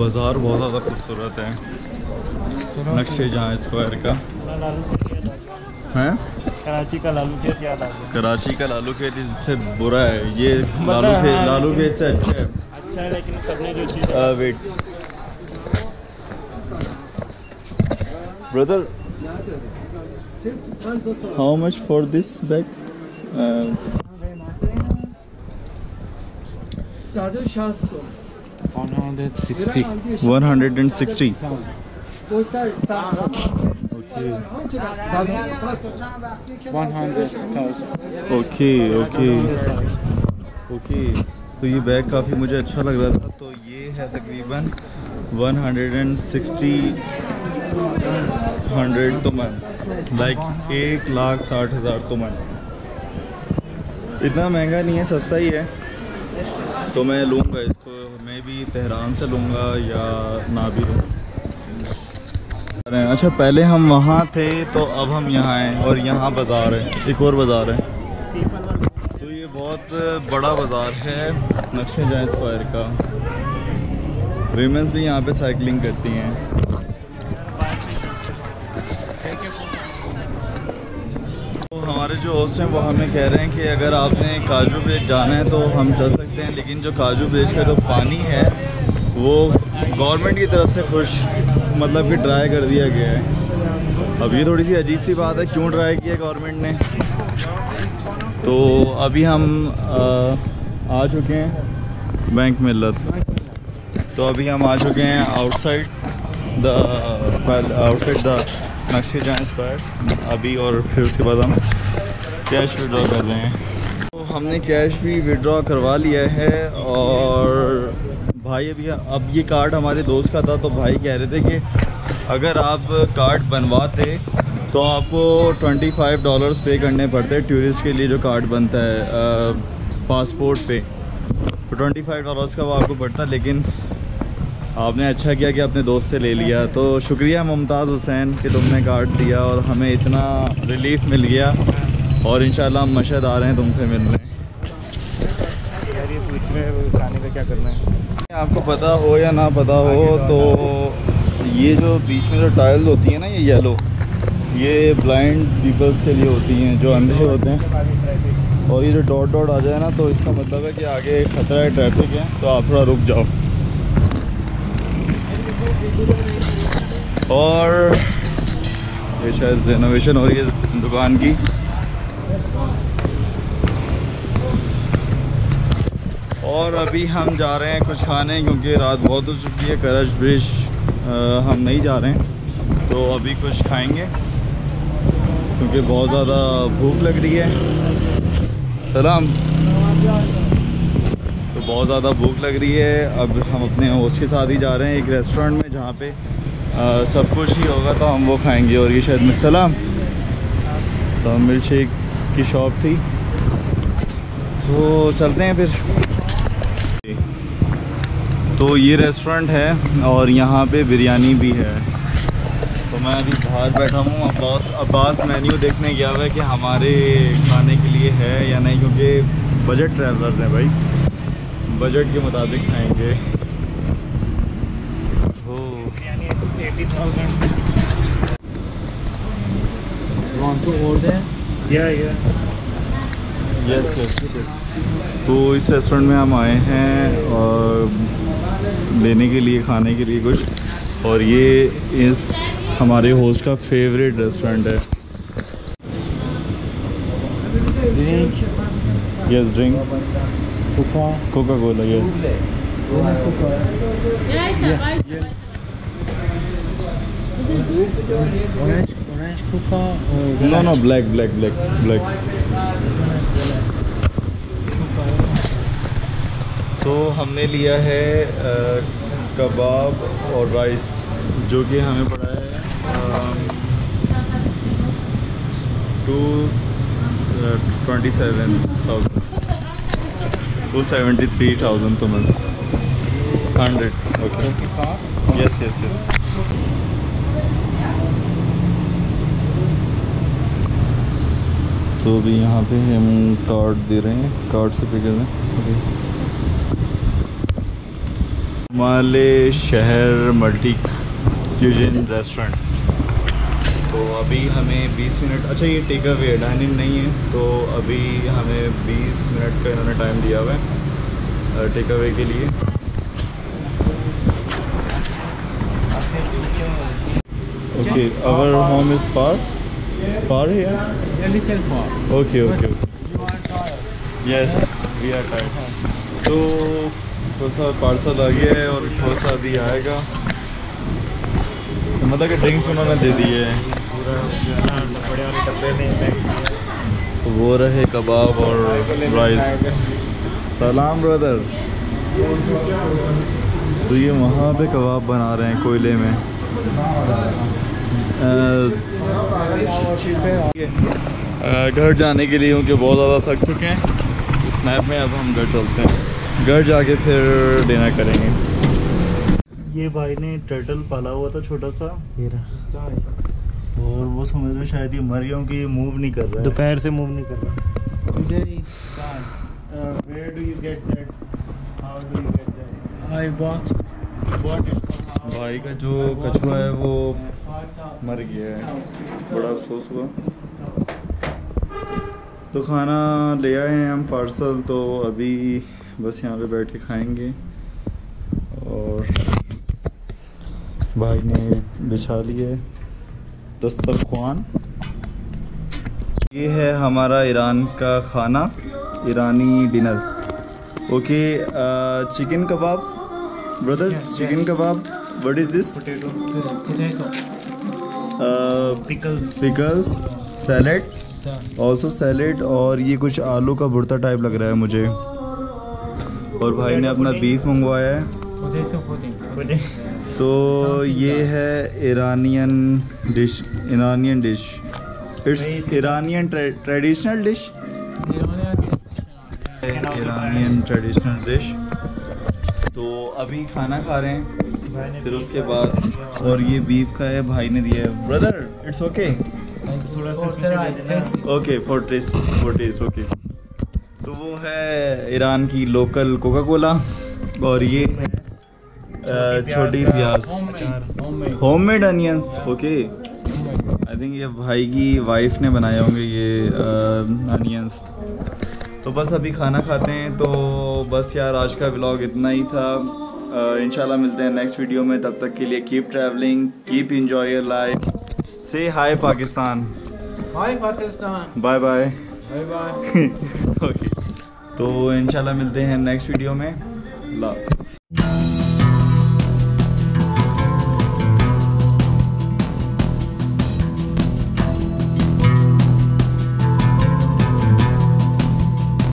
बाज़ार बहुत ज़्यादा खूबसूरत है, नक्शे जहाँ स्क्वायर का है। कराची का लालू खेत इससे बुरा है, ये लालू खेत से अच्छा है। अच्छा है लेकिन सबने जो चीज़ wait brother, how much for this bag? 160। Okay तो ये बैग काफ़ी मुझे अच्छा लग रहा था, तो ये है तकरीबन 160 तुमन, लाइक 1,60,000 तुमन। इतना महंगा नहीं है, सस्ता ही है, तो मैं लूँगा इसको। मैं भी तेहरान से लूँगा या ना भी लूँगा। अच्छा पहले हम वहाँ थे तो अब हम यहाँ हैं, और यहाँ बाज़ार है, एक और बाज़ार है। तो ये बहुत बड़ा बाज़ार है नक्शे जहाँ स्क्वायर का। वीमेंस भी यहाँ पे साइकिलिंग करती हैं। हमारे जो होस्ट हैं वो हमें कह रहे हैं कि अगर आपने काजू ब्रिज जाना है तो हम चल सकते हैं, लेकिन जो काजू ब्रिज का जो पानी है वो गवर्नमेंट की तरफ से खुश मतलब कि ड्राई कर दिया गया है। अब ये थोड़ी सी अजीब सी बात है, क्यों ड्राई किया गवर्नमेंट ने। तो अभी हम आ चुके हैं बैंक मिल्लत, तो अभी हम आ चुके हैं आउटसाइड द नक्शे जहाँ स्क्वायर अभी, और फिर उसके बाद हम कैश विड्रॉ कर रहे हैं। तो हमने कैश भी विड्रॉ करवा लिया है, और भाई अभी अब ये कार्ड हमारे दोस्त का था, तो भाई कह रहे थे कि अगर आप कार्ड बनवाते तो आपको $25 पे करने पड़ते हैं टूरिस्ट के लिए, जो कार्ड बनता है पासपोर्ट पे, तो $25 का वो आपको पड़ता। लेकिन आपने अच्छा किया कि अपने दोस्त से ले लिया, तो शुक्रिया मुमताज़ हुसैन कि तुमने कार्ड दिया और हमें इतना रिलीफ मिल गया। और इंशाल्लाह हम मशहद आ रहे हैं तुमसे मिलने। यार ये पूछ रहे हैं खाने का क्या करना है, आपको पता हो या ना पता हो, तो ये जो बीच में जो टाइल्स होती हैं ना ये येलो, ये ब्लाइंड पीपल्स के लिए होती हैं जो अंधे होते हैं। और ये जो डॉट डॉट आ जाए ना तो इसका मतलब है कि आगे ख़तरा है, ट्रैफिक है, तो आप थोड़ा रुक जाओ। और ये शायद रेनोवेशन हो रही है दुकान की। और अभी हम जा रहे हैं कुछ खाने, क्योंकि रात बहुत हो चुकी है। करज ब्रिज हम नहीं जा रहे हैं, तो अभी कुछ खाएंगे क्योंकि बहुत ज़्यादा भूख लग रही है। सलाम, तो बहुत ज़्यादा भूख लग रही है। अब हम अपने होस्ट के साथ ही जा रहे हैं एक रेस्टोरेंट में जहाँ पे सब कुछ ही होगा, तो हम वो खाएंगे। और ये शायद सलाम, तो मिल्क शेक की शॉप थी, तो चलते हैं फिर। तो ये रेस्टोरेंट है और यहाँ पे बिरयानी भी है। तो मैं अभी बाहर बैठा हूँ, अब्बास मेन्यू देखने गया हुआ है कि हमारे खाने के लिए है या नहीं, क्योंकि बजट ट्रैवलर्स हैं भाई, बजट के मुताबिक खाएंगे। हो यस। तो इस रेस्टोरेंट में हम आए हैं और लेने के लिए, खाने के लिए कुछ, और ये इस हमारे होस्ट का फेवरेट रेस्टोरेंट है। Yes drink Coca Cola, yes. No black. तो हमने लिया है कबाब और राइस, जो कि हमें पड़ा है 273,000 तो मंथ 100। Okay yes. तो अभी यहाँ पे हम कार्ड दे रहे हैं, कार्ड से पे कर रहे हैं। माले शहर मल्टी क्यूजिन रेस्टोरेंट। तो अभी हमें 20 मिनट, अच्छा ये टेक अवे है, डाइनिंग नहीं है, तो अभी हमें 20 मिनट का इन्होंने टाइम दिया हुआ है टेक अवे के लिए। Okay, our home is far here? A little far. Okay. You are tired. Yes, we are tired. तो थोड़ा सा पार्सल आ गया है और थोड़ा सा भी आएगा, तो मतलब कि ड्रिंक्स उन्होंने दे दिए हैं। वो रहे कबाब और राइस। सलाम ब्रदर। तो ये वहाँ पे कबाब बना रहे हैं कोयले में। घर जाने के लिए क्योंकि बहुत ज़्यादा थक चुके हैं इस मैप में, अब हम घर चलते हैं, घर जाके फिर डिनर करेंगे। ये भाई ने टर्टल पाला हुआ था छोटा सा, और वो समझ रहे शायद ये मर गया क्योंकि ये मूव नहीं कर रहा, दोपहर से मूव नहीं कर रहा। भाई का जो कछुआ है वो मर गया है, बड़ा अफसोस हुआ। तो खाना ले आए हैं हम पार्सल, तो अभी बस यहाँ पे बैठ के खाएंगे। और भाई ने बिछा लिए दस्तरख्वान। ये है हमारा ईरान का खाना, ईरानी dinner. Okay, chicken kebab brother, chicken kebab. What is this? Potato. Pickles, salad. Also salad, और ये कुछ आलू का भुर्ता टाइप लग रहा है मुझे। और भाई ने अपना बीफ मंगवाया है। तो ये है Iranian dish. It's Iranian traditional dish. तो अभी खाना खा रहे हैं फिर उसके बाद, और ये बीफ का है, भाई ने दिया है। ब्रदर इट्स ओके, थोड़ा सा ओके फॉर टेस्ट, ओके। तो वो है ईरान की लोकल कोका कोला, और ये है छोटी प्याज, homemade onions. Okay, I think ये भाई की वाइफ ने बनाए होंगे ये अनियंस। तो बस अभी खाना खाते हैं। तो बस यार, आज का व्लॉग इतना ही था। इंशाल्लाह मिलते हैं नेक्स्ट वीडियो में, तब तक के लिए keep travelling, keep enjoy your life, say hi Pakistan, hi Pakistan, bye bye, bye bye. Okay, तो इंशाल्लाह मिलते हैं नेक्स्ट वीडियो में। लव।